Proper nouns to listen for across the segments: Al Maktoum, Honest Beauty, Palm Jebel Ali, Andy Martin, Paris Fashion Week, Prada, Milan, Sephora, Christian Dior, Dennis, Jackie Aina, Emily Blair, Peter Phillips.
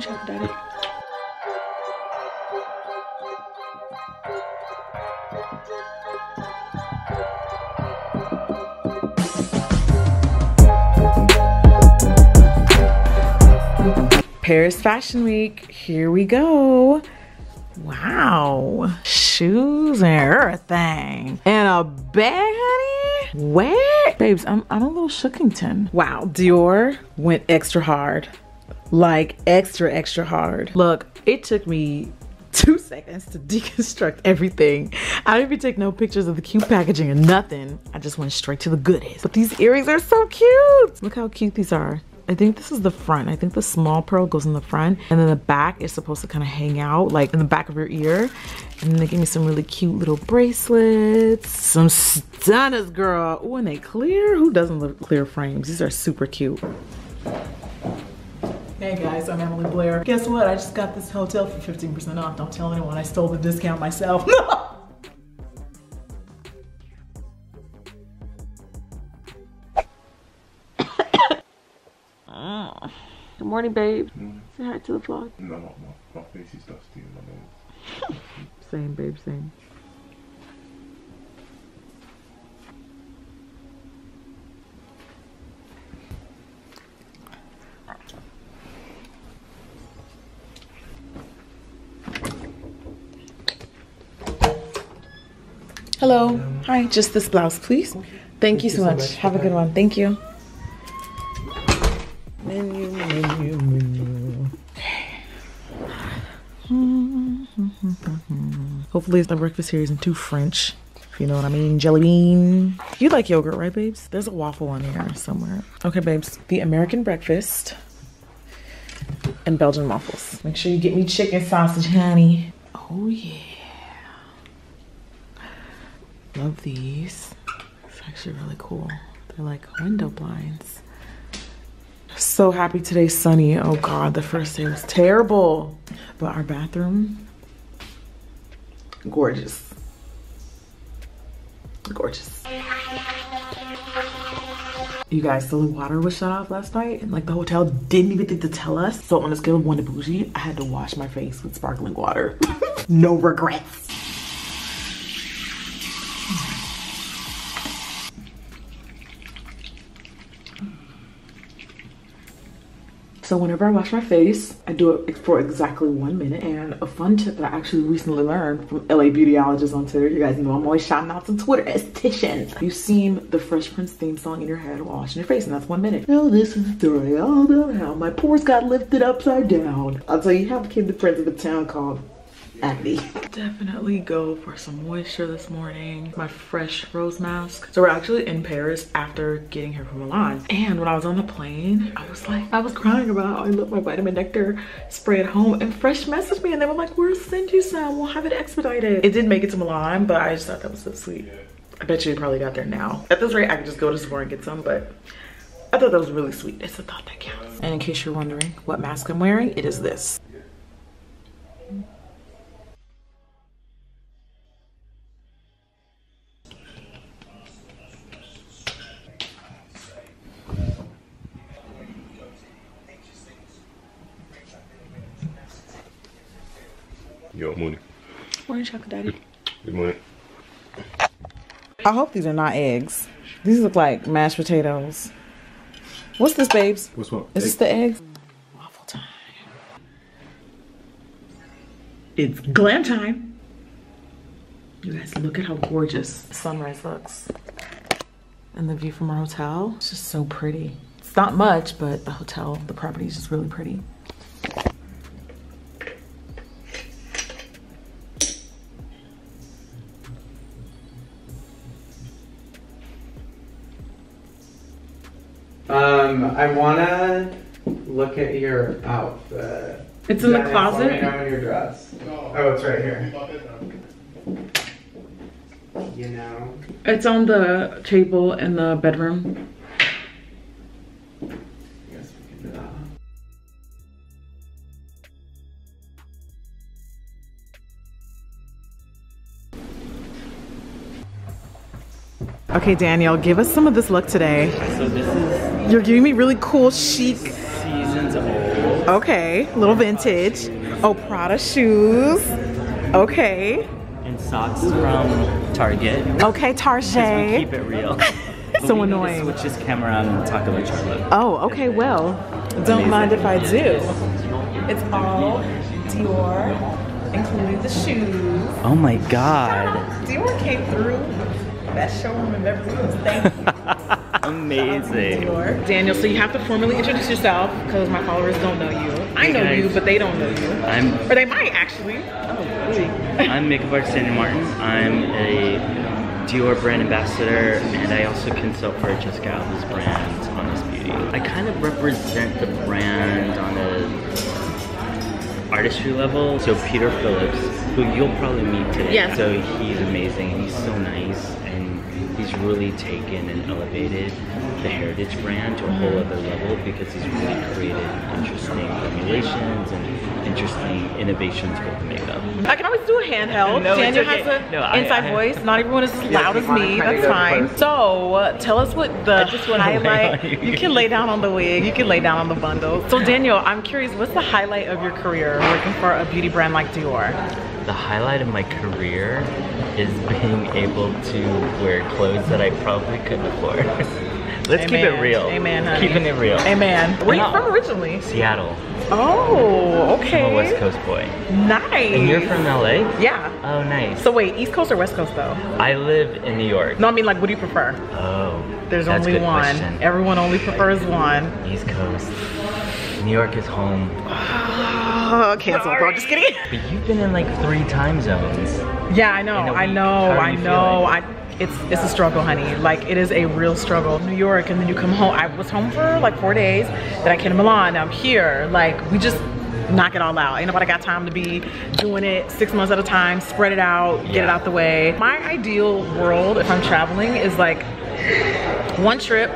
Check it out. Paris Fashion Week, here we go. Wow, shoes and everything. And a bag, honey? Where? Babes, I'm a little shookington. Wow, Dior went extra hard. Like extra, extra hard. Look, it took me 2 seconds to deconstruct everything. I didn't even take no pictures of the cute packaging or nothing. I just went straight to the goodies. But these earrings are so cute. Look how cute these are. I think this is the front. I think the small pearl goes in the front, and then the back is supposed to kind of hang out like in the back of your ear. And they gave me some really cute little bracelets, some stunners, girl. Oh, and they clear. Who doesn't love clear frames? These are super cute. Hey guys, I'm Emily Blair. Guess what? I just got this hotel for 15% off. Don't tell anyone, I stole the discount myself. Good morning, babe. Say hi to the vlog. No, my face is dusty and my nose. Same, babe, same. Hello. Hi, just this blouse, please. Thank you so much. Have a good one. Thank you. Hopefully it's my breakfast series and too French, if you know what I mean. Jelly bean. You like yogurt, right, babes? There's a waffle on here somewhere. Okay, babes. The American breakfast and Belgian waffles. Make sure you get me chicken sausage, honey. Oh, yeah. Love these. It's actually really cool. They're like window blinds. So happy today's sunny. Oh God, the first day was terrible. But our bathroom, gorgeous. Gorgeous. You guys, so the water was shut off last night and like the hotel didn't even think to tell us. So on a scale of 1 to bougie, I had to wash my face with sparkling water. No regrets. So whenever I wash my face, I do it for exactly 1 minute. And a fun tip that I actually recently learned from LA beautyologists on Twitter. You guys know I'm always shouting out some Twitter estheticians. You've seen the Fresh Prince theme song in your head while washing your face, and that's 1 minute. Well, this is the story all about how my pores got lifted upside down. I'll tell you how I became the prince of a town called Acne. Definitely go for some moisture this morning. My fresh rose mask. So we're actually in Paris after getting here from Milan. And when I was on the plane, I was like, I was crying about how I left my vitamin nectar spray at home, and Fresh messaged me and they were like, we'll send you some, we'll have it expedited. It didn't make it to Milan, but I just thought that was so sweet. I bet you it probably got there now. At this rate, I could just go to Sephora and get some, but I thought that was really sweet. It's a thought that counts. And in case you're wondering what mask I'm wearing, it is this. Yo, morning. Morning, Chocolate Daddy. Good morning. I hope these are not eggs. These look like mashed potatoes. What's this, babes? What's what? Is this the eggs? Waffle time. It's glam time. You guys, look at how gorgeous sunrise looks. And the view from our hotel. It's just so pretty. It's not much, but the hotel, the property is just really pretty. I wanna look at your outfit. It's in the closet. Let me know your dress. Oh, it's right here. You know. It's on the table in the bedroom. I guess we can do that. Okay, Danielle, give us some of this look today. So this is... You're giving me really cool chic. Seasons old. Okay, a little vintage. Oh, Prada shoes. Okay. And socks from Target. Okay, Target. Keep it real. So annoying. Switch this camera on and talk about Charlotte. Oh, okay. Well, don't mind if I do. It's all Dior, including the shoes. Oh my God. Dior came through. Best showroom in Beverly Hills. Thank you. Amazing. Daniel, so you have to formally introduce yourself because my followers don't know you. I know you, but they don't know you. Or they might actually. Oh, really? I'm makeup artist Andy Martin. I'm a Dior brand ambassador, and I also consult for Jessica Alba's brand, Honest Beauty. I kind of represent the brand on an artistry level. So Peter Phillips, who you'll probably meet today. Yeah. So he's amazing, and he's so nice, and he's really taken and elevated the heritage brand to a whole other level because he's really created interesting formulations and interesting innovations with makeup. I can always do a handheld. No, Daniel has an inside voice. Not everyone is as loud as me. That's fine. So tell us what the highlight. You can lay down on the wig. You can lay down on the bundle. So Daniel, I'm curious. What's the highlight of your career working for a beauty brand like Dior? The highlight of my career is being able to wear clothes that I probably couldn't afford. Let's keep it real. Amen, honey. Keeping it real. Amen. Where are you from originally? Seattle. Oh, okay. I'm a West Coast boy. Nice. And you're from LA? Yeah. Oh, nice. So wait, East Coast or West Coast though? I live in New York. No, I mean like, what do you prefer? Oh, there's only one. Question. Everyone only prefers one. East Coast. New York is home. Oh, cancel, bro. Just kidding. But you've been in like 3 time zones. Yeah, I know. I know. It's a struggle, honey. Like, it is a real struggle. New York, and then you come home. I was home for like 4 days, then I came to Milan, now I'm here. Like, we just knock it all out. Ain't nobody got time to be doing it 6 months at a time, spread it out, get it out the way. My ideal world, if I'm traveling, is like 1 trip,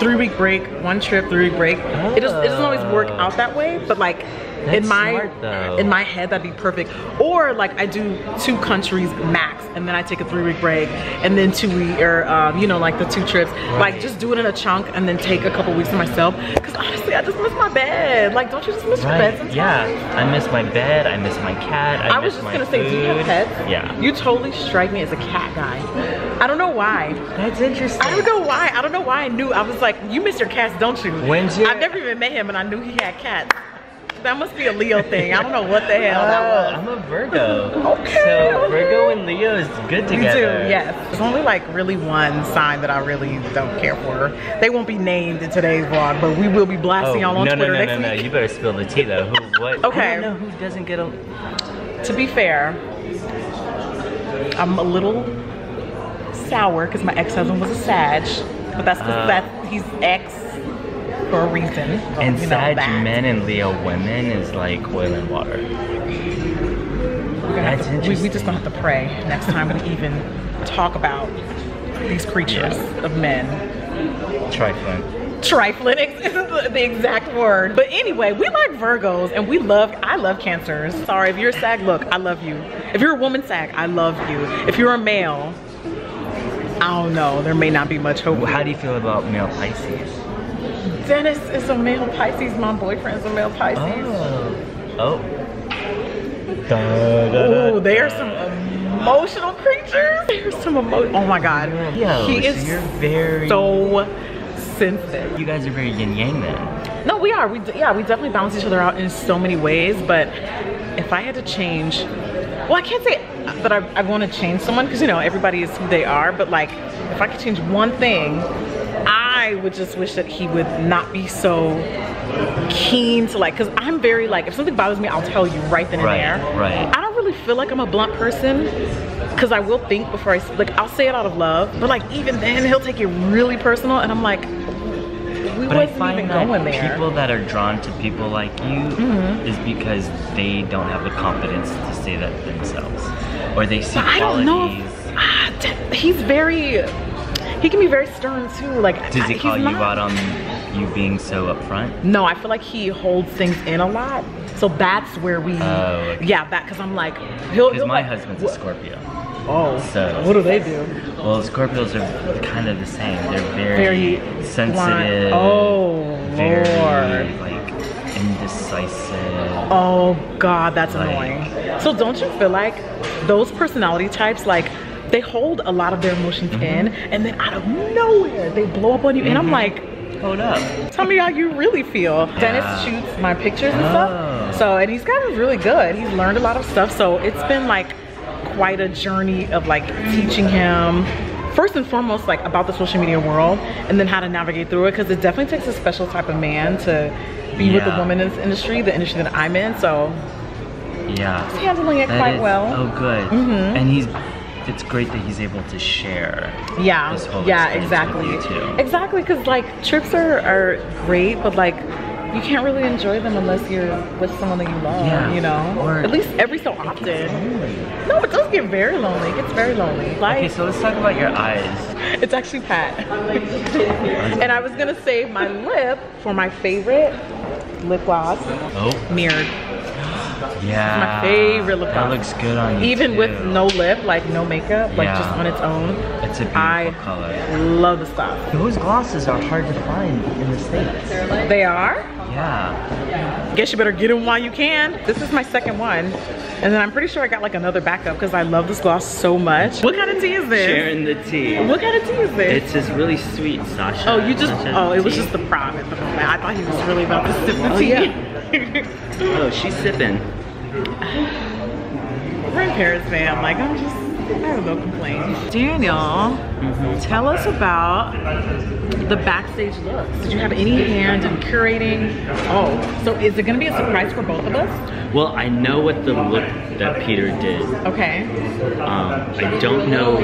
3-week break, 1 trip, 3-week break. Oh. It doesn't always work out that way, but like, in my head, that'd be perfect. Or like I do 2 countries max, and then I take a 3-week break, and then 2 weeks, or you know, like the 2 trips. Right. Like just do it in a chunk, and then take a couple weeks to myself. Cause honestly, I just miss my bed. Like, don't you just miss your bed sometimes? Yeah, I miss my bed. I miss my cat. I was just gonna say, do you have pets? Yeah. You totally strike me as a cat guy. I don't know why. That's interesting. I don't know why. I don't know why I knew. I was like, you miss your cats, don't you? I've never even met him, and I knew he had cats. That must be a Leo thing. I don't know what the hell that was. I'm a Virgo. Okay. So Virgo and Leo is good together. We do, yes. There's only like really one sign that I really don't care for. They won't be named in today's vlog, but we will be blasting y'all on Twitter next week. No. You better spill the tea though. Okay. I don't know who doesn't get a... To be fair, I'm a little sour because my ex-husband was a Sag, but that's because he's ex. For a reason. And Sag men and Leo women is like oil and water. That's interesting. We just gonna have to pray next time we even talk about these creatures of men. Trifling. Trifling is the exact word. But anyway, we like Virgos and I love Cancers. Sorry, if you're a Sag, look, I love you. If you're a woman Sag, I love you. If you're a male, I don't know, there may not be much hope. How do you feel about male Pisces? Dennis is a male Pisces. My boyfriend is a male Pisces. Oh, they are some emotional creatures. They are some emotional. Oh my God. Yo, he is so sensitive. You guys are very yin yang then. No, we are. We definitely balance each other out in so many ways. But if I had to change, well, I can't say that I want to change someone because you know everybody is who they are. But like, if I could change one thing. I would just wish that he would not be so keen to like, cause I'm very like, if something bothers me, I'll tell you right then and there. Right. I don't really feel like I'm a blunt person, cause I will think before I, like I'll say it out of love, but like even then he'll take it really personal and I'm like, I find that people that are drawn to people like you is because they don't have the confidence to say that themselves. Or they see qualities. I don't know, he's very, he can be very stern too. Like, does he call you out on you being so upfront? No, I feel like he holds things in a lot. So that's where we, because I'm like, because my husband's a Scorpio. Oh, so what do they do? Well, Scorpios are kind of the same. They're very sensitive. Oh, very like indecisive. Oh God, that's like, annoying. So don't you feel like those personality types, like they hold a lot of their emotions in, and then out of nowhere they blow up on you, and I'm like, hold up, tell me how you really feel. Dennis shoots my pictures and stuff, so, and he's gotten really good. He's learned a lot of stuff, so it's been like quite a journey of like teaching him first and foremost like about the social media world, and then how to navigate through it, because it definitely takes a special type of man to be with a woman in this industry, the industry that I'm in, so he's handling it quite well. Oh good. And he's, it's great that he's able to share this whole experience with you too. Exactly, because like trips are great, but like you can't really enjoy them unless you're with someone that you love, you know? Or at least every so often. No, it does get very lonely. It gets very lonely. Like, okay, so let's talk about your eyes. It's actually Pat. And I was gonna save my lip for my favorite lip gloss. Oh. Mirrored. Yeah. My favorite lip gloss. That looks good on you. Even too. With no lip, like no makeup, like just on its own. It's a beautiful color. I love the stuff. Those glosses are hard to find in the States. They are? Yeah. Guess you better get them while you can. This is my second one. And then I'm pretty sure I got like another backup because I love this gloss so much. What kind of tea is this? Sharing the tea. What kind of tea is this? It's this really sweet Sasha. Oh, you just, oh, it was just the prom at the moment. I thought he was really about to sip the tea. Yeah. Oh, she's sipping. We're in Paris, fam. Like, I'm just, I have no complaints. Daniel, tell us about the backstage looks. Did you have any hand in curating? Oh, so is it gonna be a surprise for both of us? Well, I know what the look that Peter did. Okay. I don't know.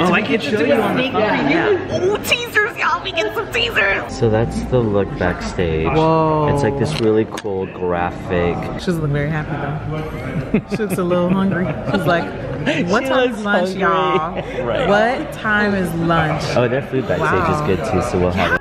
Oh, I can show you on the phone. Ooh, teasers, y'all, we get some teasers. So that's the look backstage. Whoa. It's like this really cool graphic. She doesn't look very happy though. She looks a little hungry. She's like, what time is lunch, y'all? Right. What time is lunch? Oh, their food backstage is good too, so we'll have it.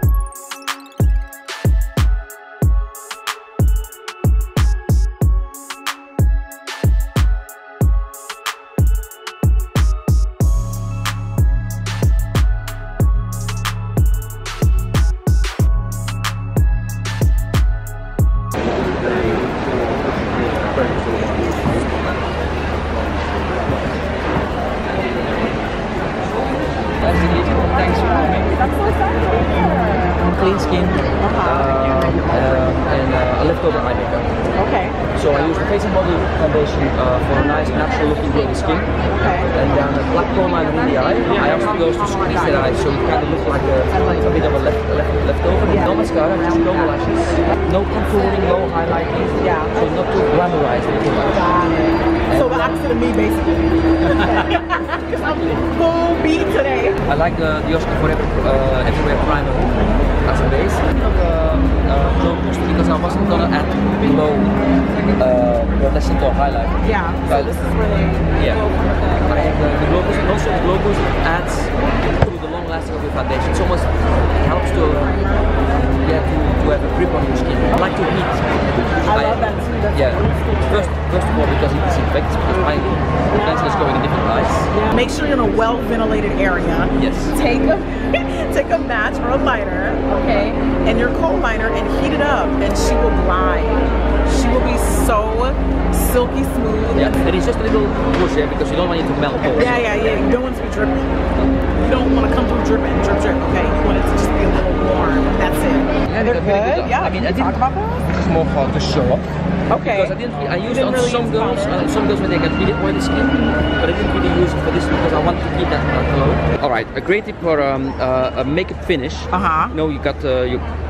A great tip for a makeup finish. You know, you got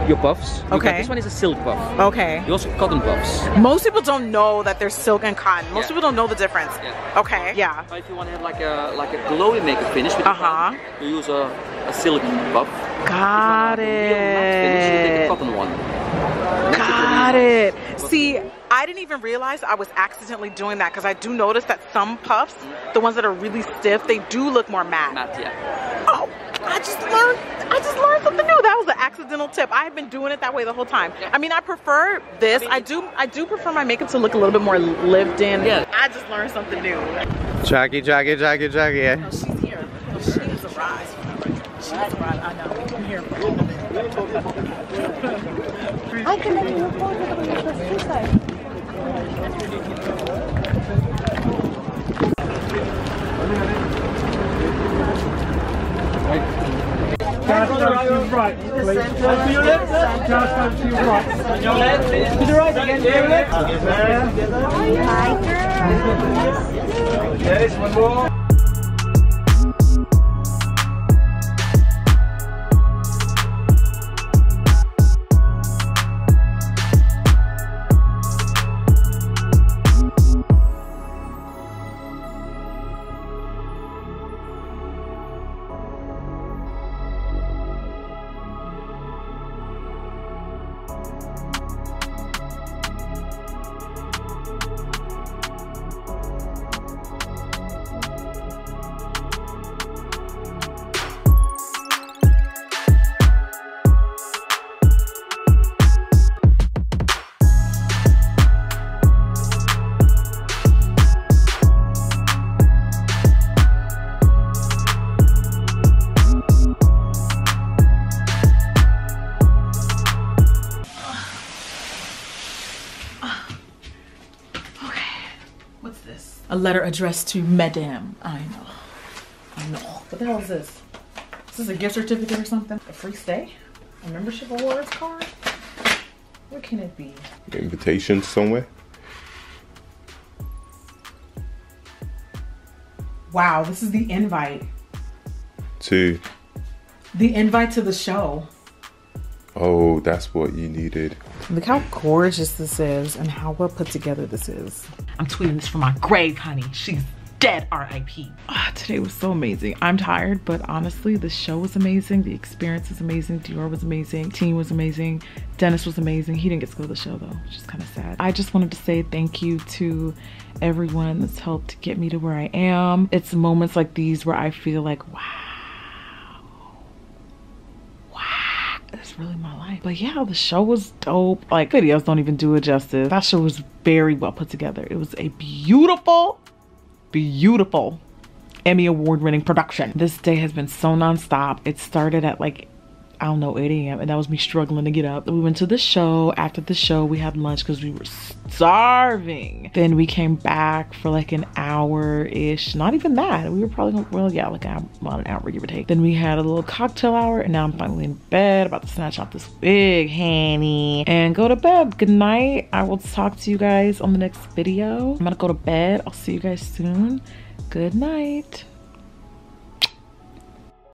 your puffs. Okay. This one is a silk puff. Okay. You also have cotton puffs. Most people don't know that there's silk and cotton. Most people don't know the difference. Yeah. Okay. Yeah. But if you want to have like a glowy makeup finish, with cotton, you use a silk puff. Got it. Finish, you take a cotton one. Got it. See, I didn't even realize I was accidentally doing that, because I do notice that some puffs, the ones that are really stiff, they do look more matte. Matte, yeah. Oh, I just learned something new. That was an accidental tip. I've been doing it that way the whole time. Yeah. I mean, I prefer this. I do prefer my makeup to look a little bit more lived in. Yeah. I just learned something new. Jackie. Oh, she's here. She's arrived. I know. We can hear her. I can let you report it on your suicide. Cast down to your right, please. To your left, cast down to your right. On your left, to the right again, to your left. Hi, girl. Yes, one more. A letter addressed to Madame. I know. What the hell is this? Is this a gift certificate or something? A free stay? A membership awards card? What can it be? Invitation somewhere? Wow, this is the invite. To? The invite to the show. Oh, that's what you needed. Look how gorgeous this is and how well put together this is. I'm tweeting this from my grave, honey. She's dead, R.I.P. Oh, today was so amazing. I'm tired, but honestly, the show was amazing. The experience was amazing. Dior was amazing. Team was amazing. Dennis was amazing. He didn't get to go to the show though, which is kind of sad. I just wanted to say thank you to everyone that's helped get me to where I am. It's moments like these where I feel like, wow. That's really my life. But yeah, the show was dope. Like, videos don't even do it justice. That show was very well put together. It was a beautiful, beautiful Emmy award-winning production. This day has been so nonstop. It started at like, I don't know, 8 a.m. and that was me struggling to get up. We went to the show. After the show, we had lunch because we were starving. Then we came back for like an hour-ish. Not even that. We were probably, well, yeah, like about an hour, give or take. Then we had a little cocktail hour, and now I'm finally in bed, about to snatch out this wig, honey, and go to bed. Good night. I will talk to you guys on the next video. I'm gonna go to bed. I'll see you guys soon. Good night.